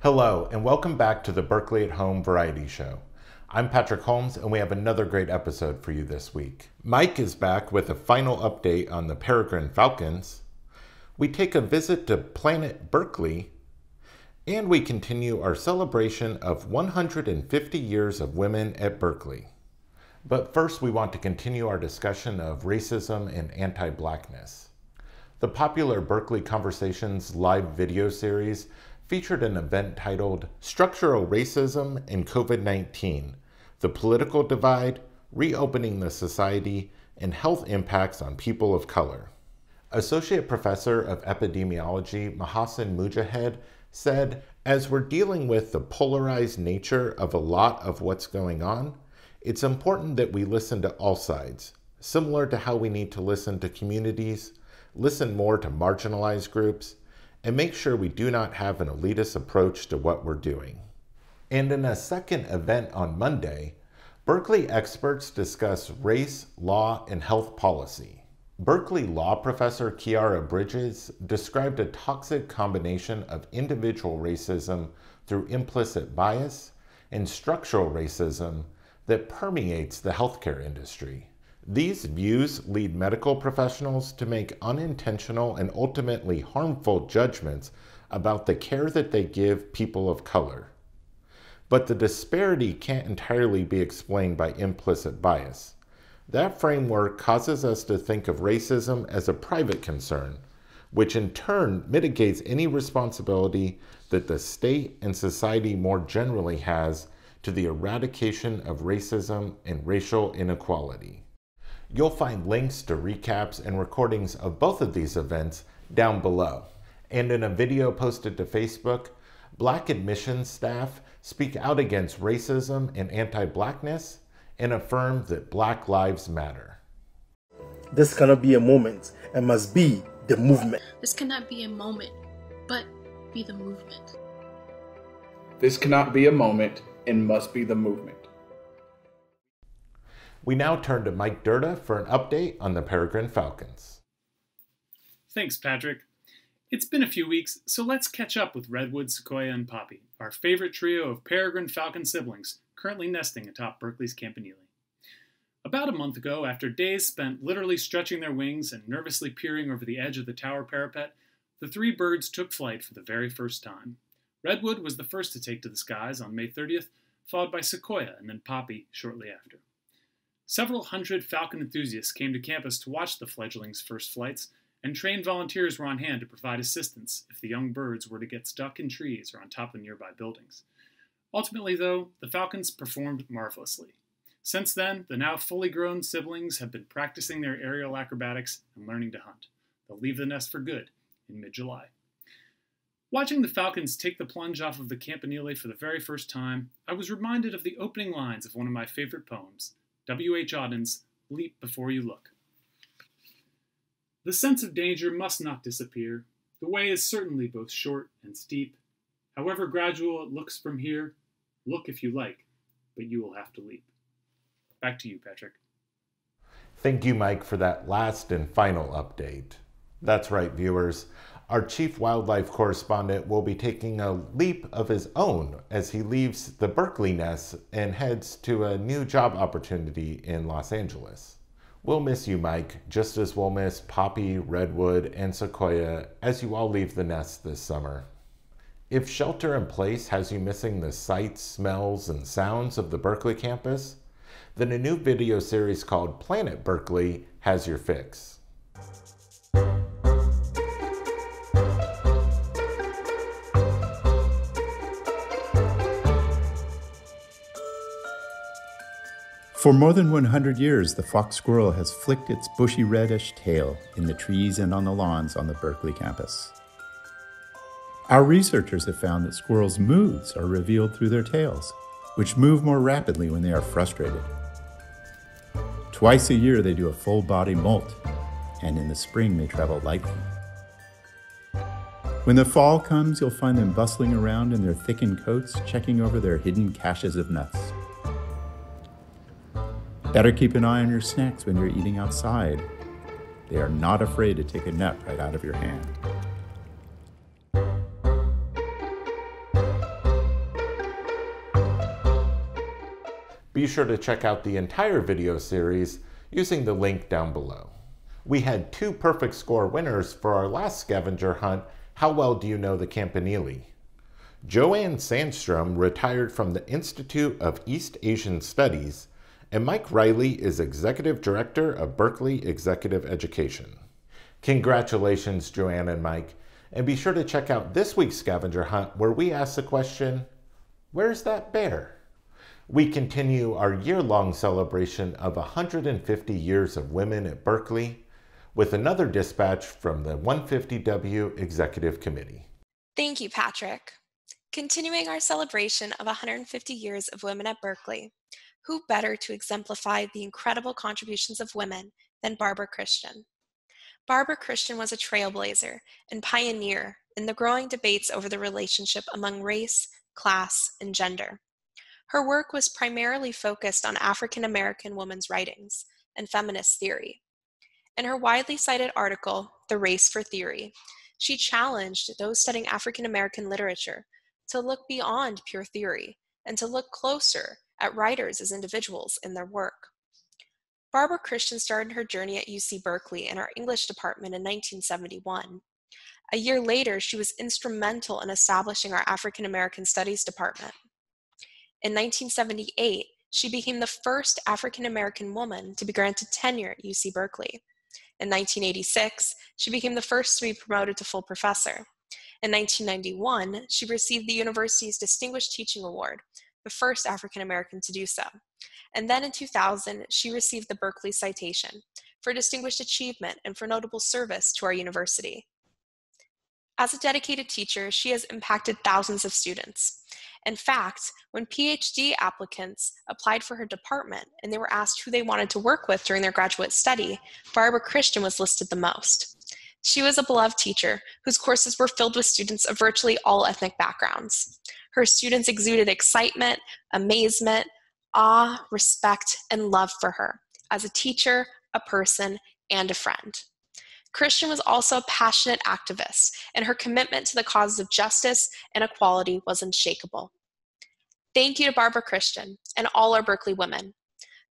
Hello, and welcome back to the Berkeley at Home Variety Show. I'm Patrick Holmes, and we have another great episode for you this week. Mike is back with a final update on the peregrine falcons. We take a visit to Planet Berkeley, and we continue our celebration of 150 years of women at Berkeley. But first, we want to continue our discussion of racism and anti-blackness. The popular Berkeley Conversations live video series featured an event titled Structural Racism and COVID-19, the Political Divide, Reopening the Society, and Health Impacts on People of Color. Associate Professor of Epidemiology Mahasin Mujahid said, "As we're dealing with the polarized nature of a lot of what's going on, it's important that we listen to all sides, similar to how we need to listen to communities, listen more to marginalized groups, and make sure we do not have an elitist approach to what we're doing." And in a second event on Monday, Berkeley experts discuss race, law, and health policy. Berkeley law professor Kiara Bridges described a toxic combination of individual racism through implicit bias and structural racism that permeates the healthcare industry. These views lead medical professionals to make unintentional and ultimately harmful judgments about the care that they give people of color. But the disparity can't entirely be explained by implicit bias. That framework causes us to think of racism as a private concern, which in turn mitigates any responsibility that the state and society more generally has to the eradication of racism and racial inequality. You'll find links to recaps and recordings of both of these events down below. And in a video posted to Facebook, Black admissions staff speak out against racism and anti-Blackness and affirm that Black lives matter. This cannot be a moment and must be the movement. This cannot be a moment, but be the movement. This cannot be a moment and must be the movement. We now turn to Mike Durda for an update on the peregrine falcons. Thanks, Patrick. It's been a few weeks, so let's catch up with Redwood, Sequoia, and Poppy, our favorite trio of peregrine falcon siblings, currently nesting atop Berkeley's Campanile. About a month ago, after days spent literally stretching their wings and nervously peering over the edge of the tower parapet, the three birds took flight for the very first time. Redwood was the first to take to the skies on May 30th, followed by Sequoia and then Poppy shortly after. Several hundred falcon enthusiasts came to campus to watch the fledglings' first flights, and trained volunteers were on hand to provide assistance if the young birds were to get stuck in trees or on top of nearby buildings. Ultimately, though, the falcons performed marvelously. Since then, the now fully grown siblings have been practicing their aerial acrobatics and learning to hunt. They'll leave the nest for good in mid-July. Watching the falcons take the plunge off of the Campanile for the very first time, I was reminded of the opening lines of one of my favorite poems, W.H. Auden's Leap Before You Look. The sense of danger must not disappear. The way is certainly both short and steep. However gradual it looks from here, look if you like, but you will have to leap. Back to you, Patrick. Thank you, Mike, for that last and final update. That's right, viewers. Our chief wildlife correspondent will be taking a leap of his own as he leaves the Berkeley nest and heads to a new job opportunity in Los Angeles. We'll miss you, Mike, just as we'll miss Poppy, Redwood, and Sequoia as you all leave the nest this summer. If shelter in place has you missing the sights, smells, and sounds of the Berkeley campus, then a new video series called Planet Berkeley has your fix. For more than 100 years, the fox squirrel has flicked its bushy reddish tail in the trees and on the lawns on the Berkeley campus. Our researchers have found that squirrels' moods are revealed through their tails, which move more rapidly when they are frustrated. Twice a year, they do a full-body molt, and in the spring, they travel lightly. When the fall comes, you'll find them bustling around in their thickened coats, checking over their hidden caches of nuts. Better keep an eye on your snacks when you're eating outside. They are not afraid to take a nut right out of your hand. Be sure to check out the entire video series using the link down below. We had 2 perfect score winners for our last scavenger hunt, How Well Do You Know the Campanile? Joanne Sandstrom retired from the Institute of East Asian Studies, and Mike Riley is Executive Director of Berkeley Executive Education. Congratulations, Joanne and Mike, and be sure to check out this week's scavenger hunt where we ask the question, where's that bear? We continue our year-long celebration of 150 years of women at Berkeley with another dispatch from the 150W Executive Committee. Thank you, Patrick. Continuing our celebration of 150 years of women at Berkeley, who better to exemplify the incredible contributions of women than Barbara Christian? Barbara Christian was a trailblazer and pioneer in the growing debates over the relationship among race, class, and gender. Her work was primarily focused on African American women's writings and feminist theory. In her widely cited article, The Race for Theory, she challenged those studying African American literature to look beyond pure theory and to look closer at writers as individuals in their work. Barbara Christian started her journey at UC Berkeley in our English department in 1971. A year later, she was instrumental in establishing our African American Studies department. In 1978, she became the first African American woman to be granted tenure at UC Berkeley. In 1986, she became the first to be promoted to full professor. In 1991, she received the university's Distinguished Teaching Award, the first African American to do so. And then in 2000, she received the Berkeley Citation for distinguished achievement and for notable service to our university. As a dedicated teacher, she has impacted thousands of students. In fact, when PhD applicants applied for her department and they were asked who they wanted to work with during their graduate study, Barbara Christian was listed the most. She was a beloved teacher whose courses were filled with students of virtually all ethnic backgrounds. Her students exuded excitement, amazement, awe, respect, and love for her as a teacher, a person, and a friend. Christian was also a passionate activist, and her commitment to the causes of justice and equality was unshakable. Thank you to Barbara Christian and all our Berkeley women.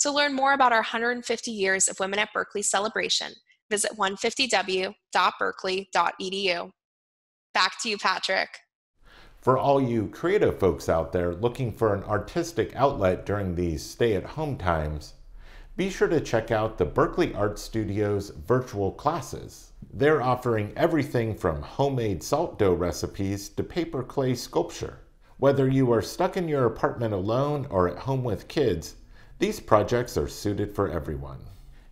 To learn more about our 150 years of Women at Berkeley celebration, visit 150w.berkeley.edu. Back to you, Patrick. For all you creative folks out there looking for an artistic outlet during these stay-at-home times, be sure to check out the Berkeley Art Studio's virtual classes. They're offering everything from homemade salt dough recipes to paper clay sculpture. Whether you are stuck in your apartment alone or at home with kids, these projects are suited for everyone.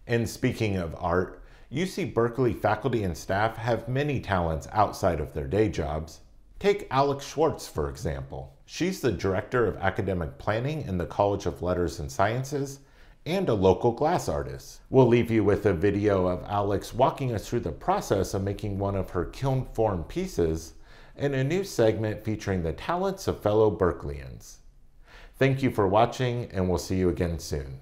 And speaking of art, UC Berkeley faculty and staff have many talents outside of their day jobs. Take Alex Schwartz, for example. She's the Director of Academic Planning in the College of Letters and Sciences and a local glass artist. We'll leave you with a video of Alex walking us through the process of making one of her kiln-form pieces and a new segment featuring the talents of fellow Berkeleyans. Thank you for watching, and we'll see you again soon.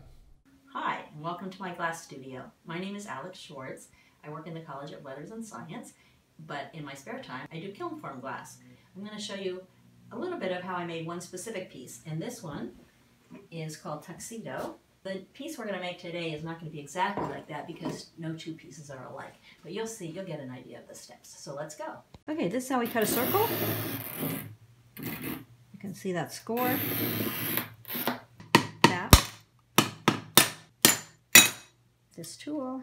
Welcome to my glass studio. My name is Alex Schwartz. I work in the College of Letters and Science, but in my spare time, I do kiln form glass. I'm going to show you a little bit of how I made one specific piece, and this one is called Tuxedo. The piece we're going to make today is not going to be exactly like that because no two pieces are alike, but you'll see, you'll get an idea of the steps. So let's go. Okay, this is how we cut a circle. You can see that score. This tool.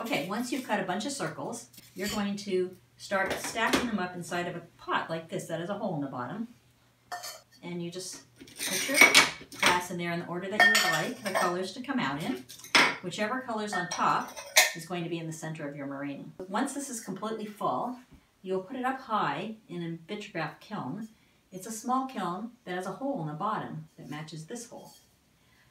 Okay, once you've cut a bunch of circles, you're going to start stacking them up inside of a pot like this that has a hole in the bottom. And you just put your glass in there in the order that you would like the colors to come out in. Whichever color's on top is going to be in the center of your murrine. Once this is completely full, you'll put it up high in a vitrograph kiln. It's a small kiln that has a hole in the bottom that matches this hole.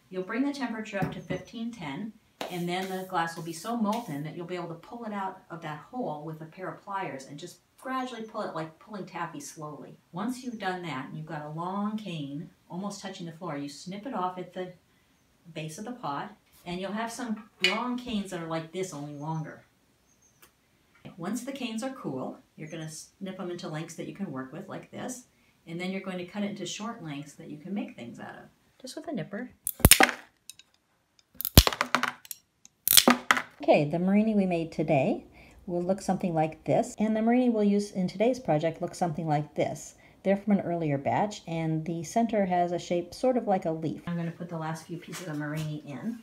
You'll bring the temperature up to 1510, and then the glass will be so molten that you'll be able to pull it out of that hole with a pair of pliers and just gradually pull it like pulling taffy slowly. Once you've done that and you've got a long cane almost touching the floor, you snip it off at the base of the pot, and you'll have some long canes that are like this, only longer. Once the canes are cool, you're going to snip them into lengths that you can work with like this, And then you're going to cut it into short lengths that you can make things out of. Just with a nipper. Okay, the murrine we made today will look something like this. And the murrine we'll use in today's project looks something like this. They're from an earlier batch, and the center has a shape sort of like a leaf. I'm going to put the last few pieces of murrine in.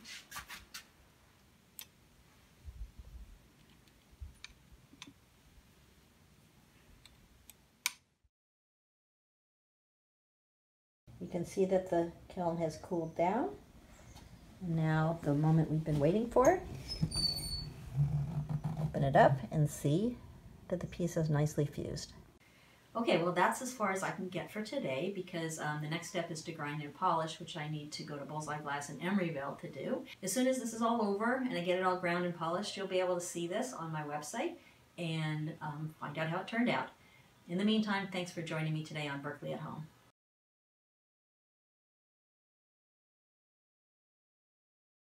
You can see that the kiln has cooled down. Now, the moment we've been waiting for. Open it up and see that the piece is nicely fused. Okay, well that's as far as I can get for today, because the next step is to grind and polish, which I need to go to Bullseye Glass in Emeryville to do. As soon as this is all over and I get it all ground and polished, you'll be able to see this on my website and find out how it turned out. In the meantime, thanks for joining me today on Berkeley at Home.